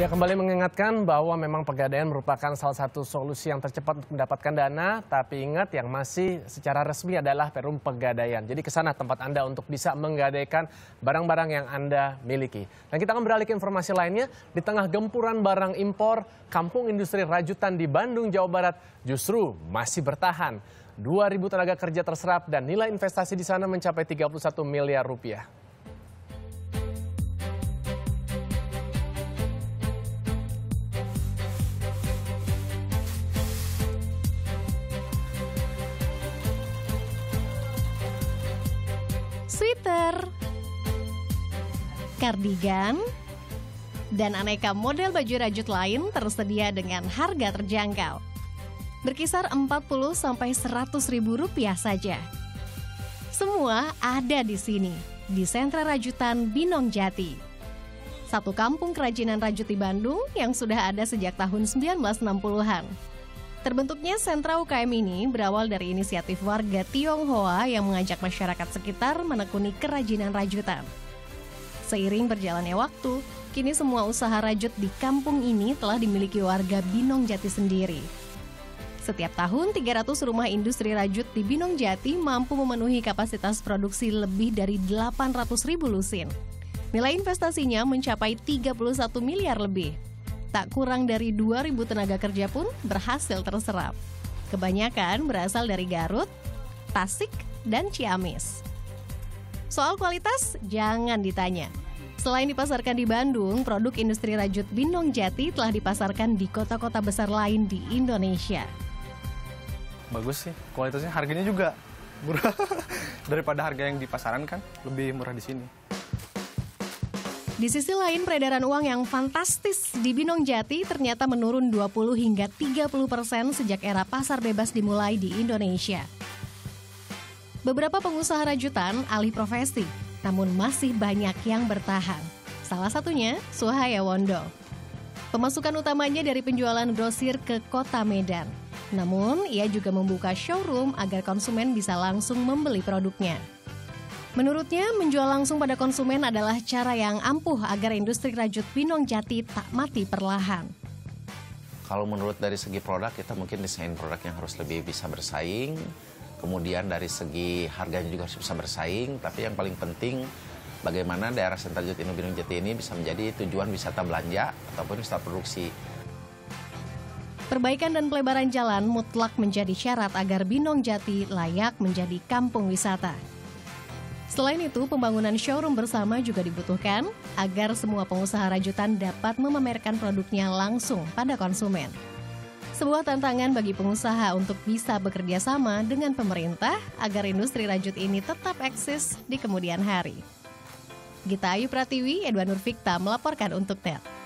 Ya, kembali mengingatkan bahwa memang pegadaian merupakan salah satu solusi yang tercepat untuk mendapatkan dana, tapi ingat yang masih secara resmi adalah Perum Pegadaian. Jadi ke sana tempat Anda untuk bisa menggadaikan barang-barang yang Anda miliki. Dan kita akan beralih ke informasi lainnya. Di tengah gempuran barang impor, kampung industri rajutan di Bandung, Jawa Barat justru masih bertahan. 2.000 tenaga kerja terserap dan nilai investasi di sana mencapai 31 miliar rupiah. Sweater, kardigan, dan aneka model baju rajut lain tersedia dengan harga terjangkau. Berkisar 40 sampai 100 ribu rupiah saja. Semua ada di sini, di Sentra Rajutan Binong Jati. Satu kampung kerajinan rajut di Bandung yang sudah ada sejak tahun 1960-an. Terbentuknya sentra UKM ini berawal dari inisiatif warga Tionghoa yang mengajak masyarakat sekitar menekuni kerajinan rajutan. Seiring berjalannya waktu, kini semua usaha rajut di kampung ini telah dimiliki warga Binong Jati sendiri. Setiap tahun, 300 rumah industri rajut di Binong Jati mampu memenuhi kapasitas produksi lebih dari 800 ribu lusin. Nilai investasinya mencapai 31 miliar lebih. Tak kurang dari 2.000 tenaga kerja pun berhasil terserap. Kebanyakan berasal dari Garut, Tasik, dan Ciamis. Soal kualitas, jangan ditanya. Selain dipasarkan di Bandung, produk industri rajut Binong Jati telah dipasarkan di kota-kota besar lain di Indonesia. Bagus sih, kualitasnya, harganya juga murah. Daripada harga yang di pasaran kan, lebih murah di sini. Di sisi lain, peredaran uang yang fantastis di Binong Jati ternyata menurun 20 hingga 30% sejak era pasar bebas dimulai di Indonesia. Beberapa pengusaha rajutan alih profesi, namun masih banyak yang bertahan. Salah satunya, Suhaya Wondo. Pemasukan utamanya dari penjualan grosir ke kota Medan. Namun, ia juga membuka showroom agar konsumen bisa langsung membeli produknya. Menurutnya, menjual langsung pada konsumen adalah cara yang ampuh agar industri rajut Binong Jati tak mati perlahan. Kalau menurut dari segi produk, kita mungkin desain produk yang harus lebih bisa bersaing. Kemudian dari segi harganya juga harus bisa bersaing. Tapi yang paling penting, bagaimana daerah sentra rajut Binong Jati ini bisa menjadi tujuan wisata belanja ataupun wisata produksi. Perbaikan dan pelebaran jalan mutlak menjadi syarat agar Binong Jati layak menjadi kampung wisata. Selain itu, pembangunan showroom bersama juga dibutuhkan agar semua pengusaha rajutan dapat memamerkan produknya langsung pada konsumen. Sebuah tantangan bagi pengusaha untuk bisa bekerja sama dengan pemerintah agar industri rajut ini tetap eksis di kemudian hari. Gita Ayu Pratiwi, Edwan Nurfikta melaporkan untuk Net.